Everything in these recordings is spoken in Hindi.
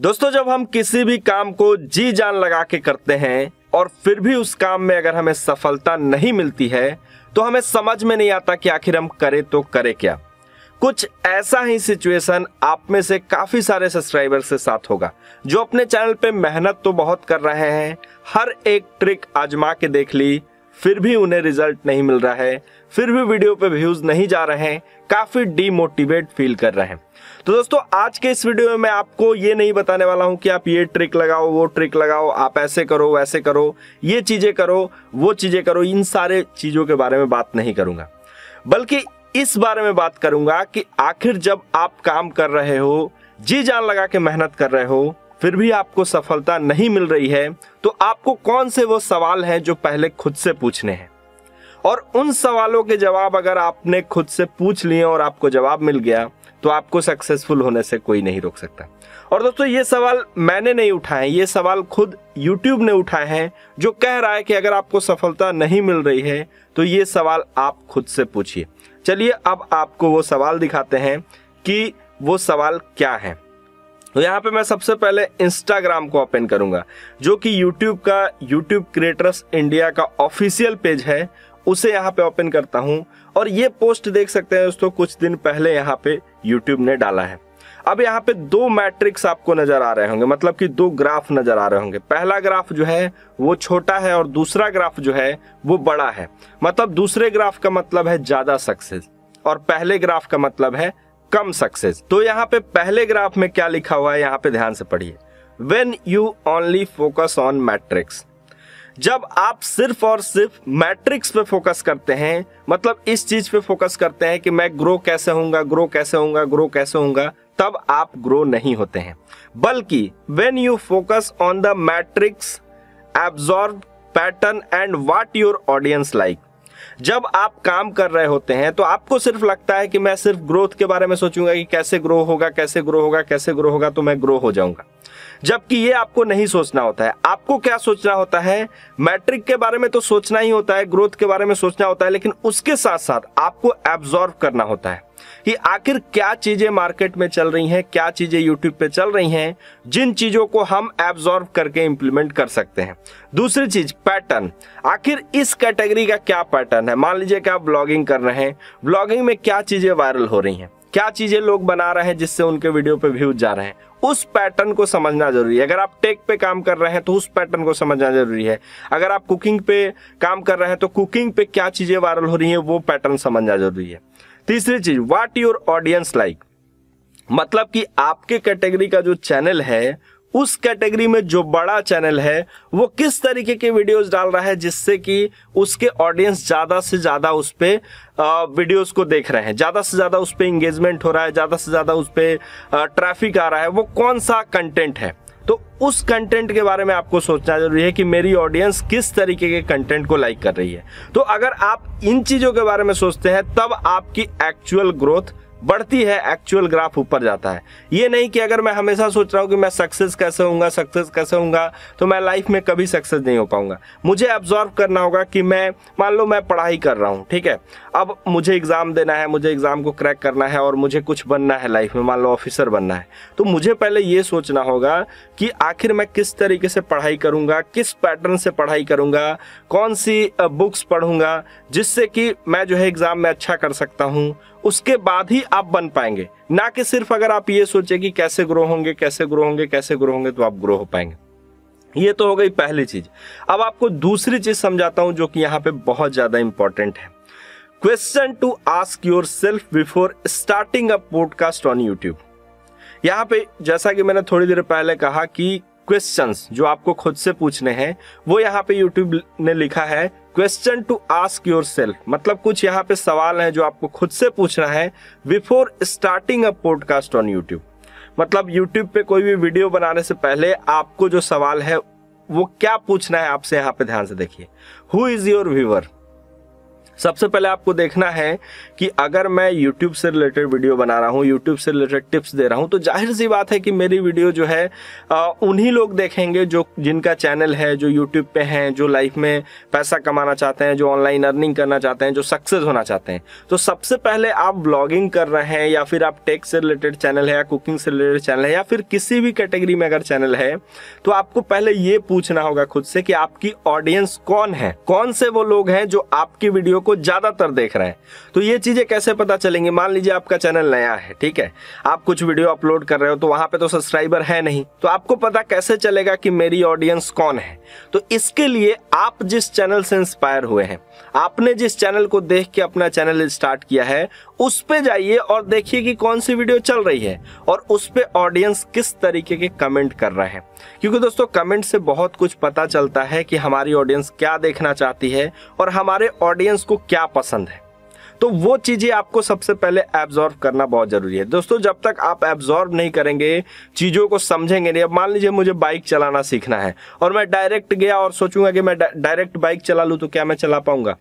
दोस्तों जब हम किसी भी काम को जी जान लगा के करते हैं और फिर भी उस काम में अगर हमें सफलता नहीं मिलती है तो हमें समझ में नहीं आता कि आखिर हम करें तो करें क्या। कुछ ऐसा ही सिचुएशन आप में से काफ़ी सारे सब्सक्राइबर्स के साथ होगा जो अपने चैनल पे मेहनत तो बहुत कर रहे हैं, हर एक ट्रिक आजमा के देख ली, फिर भी उन्हें रिजल्ट नहीं मिल रहा है, फिर भी वीडियो पे व्यूज़ नहीं जा रहे हैं, काफ़ी डीमोटिवेट फील कर रहे हैं। तो दोस्तों आज के इस वीडियो में मैं आपको ये नहीं बताने वाला हूँ कि आप ये ट्रिक लगाओ, वो ट्रिक लगाओ, आप ऐसे करो, वैसे करो, ये चीज़ें करो, वो चीज़ें करो, इन सारे चीज़ों के बारे में बात नहीं करूँगा, बल्कि इस बारे में बात करूंगा कि आखिर जब आप काम कर रहे हो, जी जान लगा के मेहनत कर रहे हो, फिर भी आपको सफलता नहीं मिल रही है तो आपको कौन से वो सवाल हैं जो पहले खुद से पूछने हैं। और उन सवालों के जवाब अगर आपने खुद से पूछ लिए और आपको जवाब मिल गया तो आपको सक्सेसफुल होने से कोई नहीं रोक सकता। और दोस्तों ये सवाल मैंने नहीं उठाए, ये सवाल खुद YouTube ने उठाए हैं जो कह रहा है कि अगर आपको सफलता नहीं मिल रही है तो ये सवाल आप खुद से पूछिए। चलिए अब आपको वो सवाल दिखाते हैं कि वो सवाल क्या है। तो यहाँ पे मैं सबसे पहले इंस्टाग्राम को ओपन करूँगा जो कि यूट्यूब का, यूट्यूब क्रिएटर्स इंडिया का ऑफिशियल पेज है, उसे यहाँ पे ओपन करता हूँ। और ये पोस्ट देख सकते हैं दोस्तों कुछ दिन पहले यहाँ पे यूट्यूब ने डाला है। अब यहाँ पे दो मैट्रिक्स आपको नज़र आ रहे होंगे, मतलब कि दो ग्राफ नज़र आ रहे होंगे। पहला ग्राफ जो है वो छोटा है और दूसरा ग्राफ जो है वो बड़ा है, मतलब दूसरे ग्राफ का मतलब है ज़्यादा सक्सेस और पहले ग्राफ का मतलब है कम सक्सेस। तो यहाँ पे पहले ग्राफ में क्या लिखा हुआ है, यहाँ पे ध्यान से पढ़िए, when you only focus on matrix, जब आप सिर्फ और सिर्फ मैट्रिक्स पे फोकस करते हैं, मतलब इस चीज़ पे फोकस करते हैं कि मैं ग्रो कैसे होऊंगा, ग्रो कैसे होऊंगा, ग्रो कैसे होऊंगा, तब आप ग्रो नहीं होते हैं। बल्कि when you focus on the matrix absorb pattern and what your audience like, जब आप काम कर रहे होते हैं तो आपको सिर्फ लगता है कि मैं सिर्फ ग्रोथ के बारे में सोचूंगा कि कैसे ग्रो होगा, कैसे ग्रो होगा, कैसे ग्रो होगा तो मैं ग्रो हो जाऊंगा, जबकि ये आपको नहीं सोचना होता है। आपको क्या सोचना होता है, मैट्रिक के बारे में तो सोचना ही होता है, ग्रोथ के बारे में सोचना होता है, लेकिन उसके साथ साथ आपको एब्जॉर्व करना होता है कि आखिर क्या चीज़ें मार्केट में चल रही हैं, क्या चीज़ें यूट्यूब पे चल रही हैं, जिन चीज़ों को हम एब्जॉर्व करके इम्प्लीमेंट कर सकते हैं। दूसरी चीज़ पैटर्न, आखिर इस कैटेगरी का क्या पैटर्न है। मान लीजिए कि आप ब्लॉगिंग कर रहे हैं, ब्लॉगिंग में क्या चीज़ें वायरल हो रही हैं, क्या चीज़ें लोग बना रहे हैं जिससे उनके वीडियो पे व्यूज जा रहे हैं, उस पैटर्न को समझना जरूरी है। अगर आप टेक पे काम कर रहे हैं तो उस पैटर्न को समझना जरूरी है। अगर आप कुकिंग पे काम कर रहे हैं तो कुकिंग पे क्या चीज़ें वायरल हो रही हैं वो पैटर्न समझना जरूरी है। तीसरी चीज़ व्हाट योर ऑडियंस लाइक, मतलब कि आपके कैटेगरी का जो चैनल है उस कैटेगरी में जो बड़ा चैनल है वो किस तरीके के वीडियोस डाल रहा है जिससे कि उसके ऑडियंस ज़्यादा से ज़्यादा उस पर वीडियोस को देख रहे हैं, ज़्यादा से ज़्यादा उस पर इंगेजमेंट हो रहा है, ज़्यादा से ज़्यादा उस पर ट्रैफिक आ रहा है, वो कौन सा कंटेंट है। तो उस कंटेंट के बारे में आपको सोचना जरूरी है कि मेरी ऑडियंस किस तरीके के कंटेंट को लाइक कर रही है। तो अगर आप इन चीज़ों के बारे में सोचते हैं तब आपकी एक्चुअल ग्रोथ बढ़ती है, एक्चुअल ग्राफ ऊपर जाता है। ये नहीं कि अगर मैं हमेशा सोच रहा हूँ कि मैं सक्सेस कैसे होऊंगा, सक्सेस कैसे होऊंगा, तो मैं लाइफ में कभी सक्सेस नहीं हो पाऊंगा। मुझे एब्जॉर्व करना होगा कि मैं, मान लो मैं पढ़ाई कर रहा हूँ, ठीक है, अब मुझे एग्ज़ाम देना है, मुझे एग्ज़ाम को क्रैक करना है और मुझे कुछ बनना है लाइफ में, मान लो ऑफिसर बनना है, तो मुझे पहले ये सोचना होगा कि आखिर मैं किस तरीके से पढ़ाई करूँगा, किस पैटर्न से पढ़ाई करूँगा, कौन सी बुक्स पढ़ूँगा जिससे कि मैं जो है एग्ज़ाम में अच्छा कर सकता हूँ, उसके बाद ही आप बन पाएंगे। ना कि सिर्फ अगर आप ये सोचे कि कैसे ग्रो होंगे, कैसे ग्रो होंगे, कैसे ग्रो होंगे तो आप ग्रो हो पाएंगे। ये तो हो गई पहली चीज़। अब आपको दूसरी चीज़ समझाता हूँ जो कि यहाँ पे बहुत ज़्यादा इम्पोर्टेंट है। Question to ask yourself before starting a podcast on YouTube. यहाँ पे जैसा कि मैंने थोड़ी देर पहले कहा कि क्वेश्चंस जो आपको खुद से पूछने हैं वो यहाँ पे यूट्यूब ने लिखा है question to ask yourself, मतलब कुछ यहाँ पे सवाल हैं जो आपको खुद से पूछना है before starting a podcast on YouTube. मतलब यूट्यूब पे कोई भी वीडियो बनाने से पहले आपको जो सवाल है वो क्या पूछना है आपसे, यहाँ पे ध्यान से देखिए। हु इज योर व्यूअर, सबसे पहले आपको देखना है कि अगर मैं YouTube से रिलेटेड वीडियो बना रहा हूँ, YouTube से रिलेटेड टिप्स दे रहा हूँ, तो जाहिर सी बात है कि मेरी वीडियो जो है उन्हीं लोग देखेंगे जो जिनका चैनल है, जो YouTube पे हैं, जो लाइफ में पैसा कमाना चाहते हैं, जो ऑनलाइन अर्निंग करना चाहते हैं, जो सक्सेस होना चाहते हैं। तो सबसे पहले आप ब्लॉगिंग कर रहे हैं या फिर आप टेक से रिलेटेड चैनल है या कुकिंग से रिलेटेड चैनल है या फिर किसी भी कैटेगरी में अगर चैनल है, तो आपको पहले ये पूछना होगा खुद से कि आपकी ऑडियंस कौन है, कौन से वो लोग हैं जो आपकी वीडियो को ज्यादातर देख रहे हैं। तो ये चीजें कैसे पता चलेंगी? मान लीजिए आपका चैनल नया है, ठीक है, आप कुछ वीडियो अपलोड कर रहे हो, तो वहां पे तो सब्सक्राइबर है नहीं, तो आपको पता कैसे चलेगा कि मेरी ऑडियंस कौन है? तो इसके लिए आप जिस चैनल से इंस्पायर हुए हैं, आपने जिस चैनल को देख के अपना चैनल स्टार्ट किया है, उस पे जाइए और देखिए कि कौन सी वीडियो चल रही है और उस पे ऑडियंस किस तरीके के कमेंट कर रहे हैं, क्योंकि दोस्तों कमेंट से बहुत कुछ पता चलता है कि हमारी ऑडियंस क्या देखना चाहती है और हमारे ऑडियंस को क्या पसंद है। तो वो चीज़ें आपको सबसे पहले एब्जॉर्व करना बहुत ज़रूरी है। दोस्तों जब तक आप एब्जॉर्व नहीं करेंगे, चीज़ों को समझेंगे नहीं, अब मान लीजिए मुझे बाइक चलाना सीखना है और मैं डायरेक्ट गया और सोचूंगा कि मैं डायरेक्ट बाइक चला लूँ, तो क्या मैं चला पाऊंगा?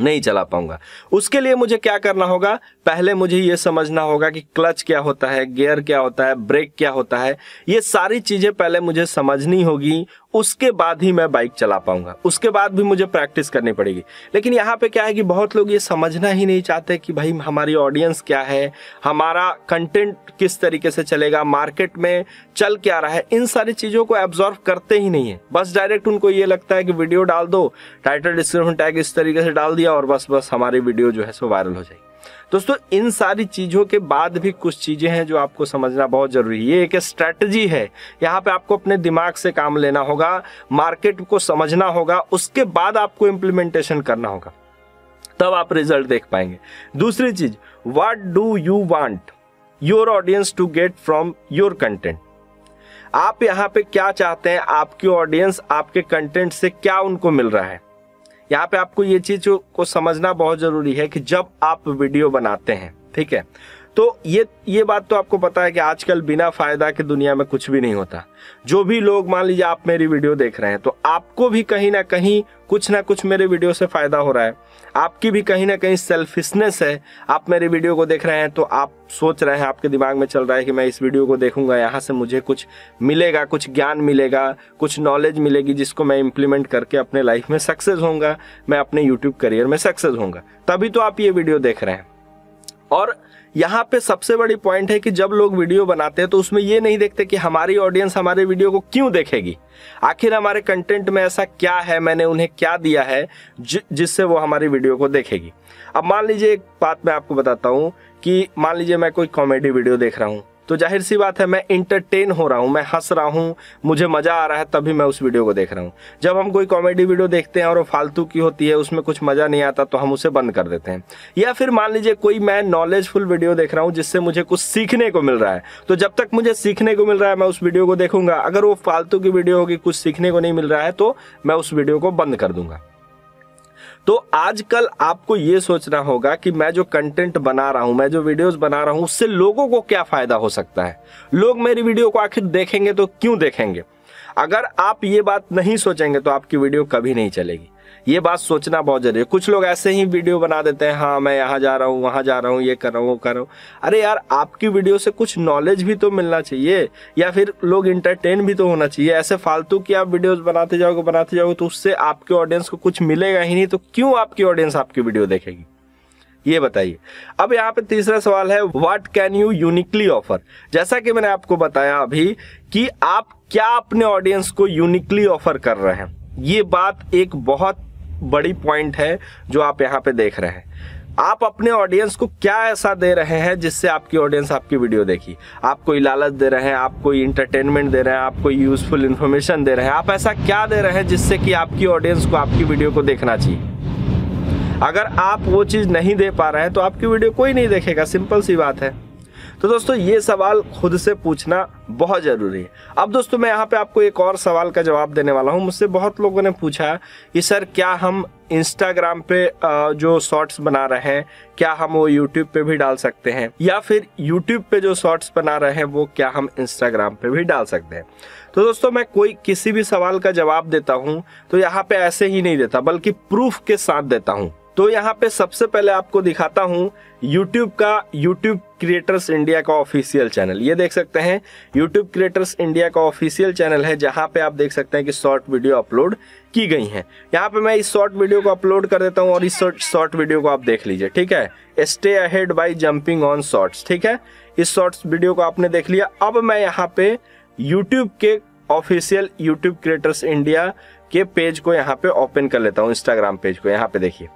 नहीं चला पाऊंगा। उसके लिए मुझे क्या करना होगा? पहले मुझे ये समझना होगा कि क्लच क्या होता है, गियर क्या होता है, ब्रेक क्या होता है, ये सारी चीज़ें पहले मुझे समझनी होगी, उसके बाद ही मैं बाइक चला पाऊंगा, उसके बाद भी मुझे प्रैक्टिस करनी पड़ेगी। लेकिन यहाँ पे क्या है कि बहुत लोग ये समझना ही नहीं चाहते कि भाई हमारी ऑडियंस क्या है, हमारा कंटेंट किस तरीके से चलेगा, मार्केट में चल क्या रहा है, इन सारी चीज़ों को एब्जॉर्व करते ही नहीं है। बस डायरेक्ट उनको ये लगता है कि वीडियो डाल दो, टाइटल डिस्क्रिप्शन टैग इस तरीके से डाल दिया और बस हमारी वीडियो जो है सो वायरल हो जाएगी। दोस्तों इन सारी चीज़ों के बाद भी कुछ चीज़ें हैं जो आपको समझना बहुत ज़रूरी है। ये एक स्ट्रैटेजी है, यहाँ पे आपको अपने दिमाग से काम लेना होगा, मार्केट को समझना होगा, उसके बाद आपको इम्प्लीमेंटेशन करना होगा, तब आप रिजल्ट देख पाएंगे। दूसरी चीज़, what do you want your audience to get from your content? आप यहाँ पे क्या चाहते हैं, आपकी ऑडियंस आपके कंटेंट से क्या उनको मिल रहा है? यहाँ पे आपको ये चीज को समझना बहुत जरूरी है कि जब आप वीडियो बनाते हैं, ठीक है, तो ये बात तो आपको पता है कि आजकल बिना फायदा के दुनिया में कुछ भी नहीं होता। जो भी लोग, मान लीजिए आप मेरी वीडियो देख रहे हैं, तो आपको भी कहीं ना कुछ मेरे वीडियो से फायदा हो रहा है, आपकी भी कहीं ना कहीं सेल्फिशनेस है। आप मेरी वीडियो को देख रहे हैं तो आप सोच रहे हैं, आपके दिमाग में चल रहा है कि मैं इस वीडियो को देखूंगा, यहाँ से मुझे कुछ मिलेगा, कुछ ज्ञान मिलेगा, कुछ नॉलेज मिलेगी, जिसको मैं इम्प्लीमेंट करके अपने लाइफ में सक्सेस होऊंगा, मैं अपने यूट्यूब करियर में सक्सेस होऊंगा, तभी तो आप ये वीडियो देख रहे हैं। और यहाँ पे सबसे बड़ी पॉइंट है कि जब लोग वीडियो बनाते हैं तो उसमें ये नहीं देखते कि हमारी ऑडियंस हमारे वीडियो को क्यों देखेगी, आखिर हमारे कंटेंट में ऐसा क्या है, मैंने उन्हें क्या दिया है जिससे वो हमारी वीडियो को देखेगी। अब मान लीजिए एक बात मैं आपको बताता हूँ कि मान लीजिए मैं कोई कॉमेडी वीडियो देख रहा हूँ, तो जाहिर सी बात है मैं इंटरटेन हो रहा हूँ, मैं हंस रहा हूँ, मुझे मज़ा आ रहा है, तभी मैं उस वीडियो को देख रहा हूँ। जब हम कोई कॉमेडी वीडियो देखते हैं और वो फालतू की होती है, उसमें कुछ मज़ा नहीं आता, तो हम उसे बंद कर देते हैं। या फिर मान लीजिए कोई मैं नॉलेजफुल वीडियो देख रहा हूँ जिससे मुझे कुछ सीखने को मिल रहा है, तो जब तक मुझे सीखने को मिल रहा है मैं उस वीडियो को देखूंगा। अगर वो फालतू की वीडियो होगी, कुछ सीखने को नहीं मिल रहा है, तो मैं उस वीडियो को बंद कर दूंगा। तो आजकल आपको ये सोचना होगा कि मैं जो कंटेंट बना रहा हूँ, मैं जो वीडियोस बना रहा हूँ, उससे लोगों को क्या फायदा हो सकता है, लोग मेरी वीडियो को आखिर देखेंगे तो क्यों देखेंगे। अगर आप ये बात नहीं सोचेंगे तो आपकी वीडियो कभी नहीं चलेगी, ये बात सोचना बहुत जरूरी है। कुछ लोग ऐसे ही वीडियो बना देते हैं, हाँ मैं यहाँ जा रहा हूँ, वहाँ जा रहा हूँ, ये कर रहा हूँ, वो कर रहा हूँ। अरे यार, आपकी वीडियो से कुछ नॉलेज भी तो मिलना चाहिए, या फिर लोग इंटरटेन भी तो होना चाहिए। ऐसे फालतू की आप वीडियोस बनाते जाओगे तो उससे आपके ऑडियंस को कुछ मिलेगा ही नहीं, तो क्यों आपकी ऑडियंस आपकी वीडियो देखेगी, ये बताइए। अब यहाँ पे तीसरा सवाल है, what can you uniquely offer? जैसा कि मैंने आपको बताया अभी कि आप क्या अपने ऑडियंस को यूनिकली ऑफर कर रहे हैं, ये बात एक बहुत बड़ी पॉइंट है जो आप यहाँ पे देख रहे हैं। आप अपने ऑडियंस को क्या ऐसा दे रहे हैं जिससे आपकी ऑडियंस आपकी वीडियो देखी। आप कोई लालच दे रहे हैं, आप कोई इंटरटेनमेंट दे रहे हैं, आप कोई यूजफुल इंफॉर्मेशन दे रहे हैं, आप ऐसा क्या दे रहे हैं जिससे कि आपकी ऑडियंस को आपकी वीडियो को देखना चाहिए। अगर आप वो चीज़ नहीं दे पा रहे हैं तो आपकी वीडियो कोई नहीं देखेगा, सिंपल सी बात है। तो दोस्तों ये सवाल खुद से पूछना बहुत ज़रूरी है। अब दोस्तों मैं यहाँ पे आपको एक और सवाल का जवाब देने वाला हूँ। मुझसे बहुत लोगों ने पूछा कि सर क्या हम इंस्टाग्राम पे जो शॉर्ट्स बना रहे हैं क्या हम वो यूट्यूब पे भी डाल सकते हैं, या फिर यूट्यूब पे जो शॉर्ट्स बना रहे हैं वो क्या हम इंस्टाग्राम पे भी डाल सकते हैं। तो दोस्तों मैं कोई किसी भी सवाल का जवाब देता हूँ तो यहाँ पे ऐसे ही नहीं देता, बल्कि प्रूफ के साथ देता हूँ। तो यहाँ पे सबसे पहले आपको दिखाता हूँ YouTube का YouTube क्रिएटर्स इंडिया का ऑफिशियल चैनल। ये देख सकते हैं YouTube क्रिएटर्स इंडिया का ऑफिशियल चैनल है, जहाँ पे आप देख सकते हैं कि शॉर्ट वीडियो अपलोड की गई हैं। यहाँ पे मैं इस शॉर्ट वीडियो को अपलोड कर देता हूँ और इस शॉर्ट वीडियो को आप देख लीजिए। ठीक है, stay ahead by jumping on shorts. ठीक है, इस शॉर्ट्स वीडियो को आपने देख लिया। अब मैं यहाँ पे यूट्यूब के ऑफिशियल यूट्यूब क्रिएटर्स इंडिया के पेज को यहाँ पे ओपन कर लेता हूँ, इंस्टाग्राम पेज को। यहाँ पे देखिए,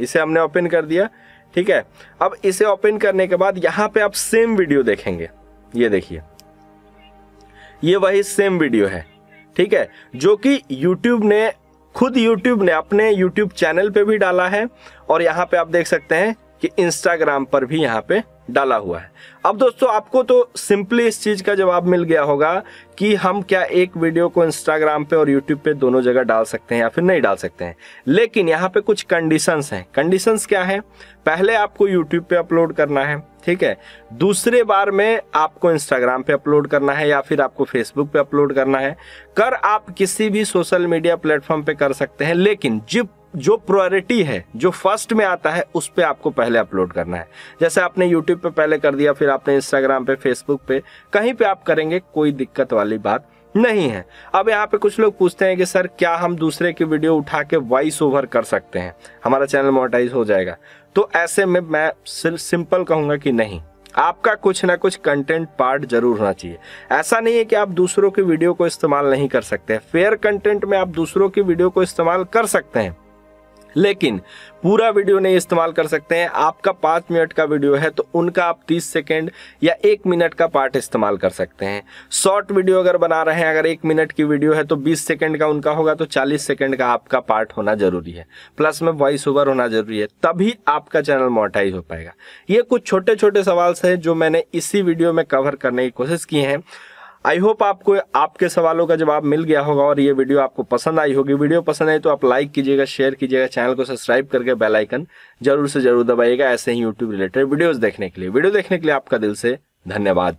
इसे हमने ओपन कर दिया। ठीक है, अब इसे ओपन करने के बाद यहाँ पे आप सेम वीडियो देखेंगे। ये देखिए, ये वही सेम वीडियो है। ठीक है, जो कि खुद YouTube ने अपने YouTube चैनल पे भी डाला है और यहाँ पे आप देख सकते हैं कि Instagram पर भी यहाँ पे डाला हुआ है। अब दोस्तों, आपको तो सिंपली इस चीज़ का जवाब मिल गया होगा कि हम क्या एक वीडियो को इंस्टाग्राम पे और यूट्यूब पे दोनों जगह डाल सकते हैं या फिर नहीं डाल सकते हैं। लेकिन यहाँ पे कुछ कंडीशंस हैं। कंडीशंस क्या है? पहले आपको यूट्यूब पे अपलोड करना है, ठीक है, दूसरे बार में आपको इंस्टाग्राम पे अपलोड करना है या फिर आपको फेसबुक पे अपलोड करना है। कर आप किसी भी सोशल मीडिया प्लेटफॉर्म पे कर सकते हैं, लेकिन जो प्रायोरिटी है, जो फर्स्ट में आता है, उस पे आपको पहले अपलोड करना है। जैसे आपने यूट्यूब पे पहले कर दिया, फिर आपने इंस्टाग्राम पे, फेसबुक पे, कहीं पे आप करेंगे, कोई दिक्कत वाली बात नहीं है। अब यहाँ पे कुछ लोग पूछते हैं कि सर क्या हम दूसरे की वीडियो उठा के वॉइस ओवर कर सकते हैं, हमारा चैनल मोनेटाइज हो जाएगा? तो ऐसे में मैं सिंपल कहूँगा कि नहीं, आपका कुछ ना कुछ कंटेंट पार्ट जरूर होना चाहिए। ऐसा नहीं है कि आप दूसरों की वीडियो को इस्तेमाल नहीं कर सकते। फेयर कंटेंट में आप दूसरों की वीडियो को इस्तेमाल कर सकते हैं, लेकिन पूरा वीडियो नहीं इस्तेमाल कर सकते हैं। आपका 5 मिनट का वीडियो है तो उनका आप 30 सेकेंड या 1 मिनट का पार्ट इस्तेमाल कर सकते हैं। शॉर्ट वीडियो अगर बना रहे हैं, अगर 1 मिनट की वीडियो है तो 20 सेकेंड का उनका होगा, तो 40 सेकेंड का आपका पार्ट होना जरूरी है, प्लस में वॉइस ओवर होना जरूरी है, तभी आपका चैनल मोनेटाइज हो पाएगा। ये कुछ छोटे छोटे सवाल हैं जो मैंने इसी वीडियो में कवर करने की कोशिश की है। आई होप आपको आपके सवालों का जवाब मिल गया होगा और ये वीडियो आपको पसंद आई होगी। वीडियो पसंद आई तो आप लाइक कीजिएगा, शेयर कीजिएगा, चैनल को सब्सक्राइब करके बेल आइकन जरूर से जरूर दबाइएगा ऐसे ही यूट्यूब रिलेटेड वीडियोस देखने के लिए। वीडियो देखने के लिए आपका दिल से धन्यवाद।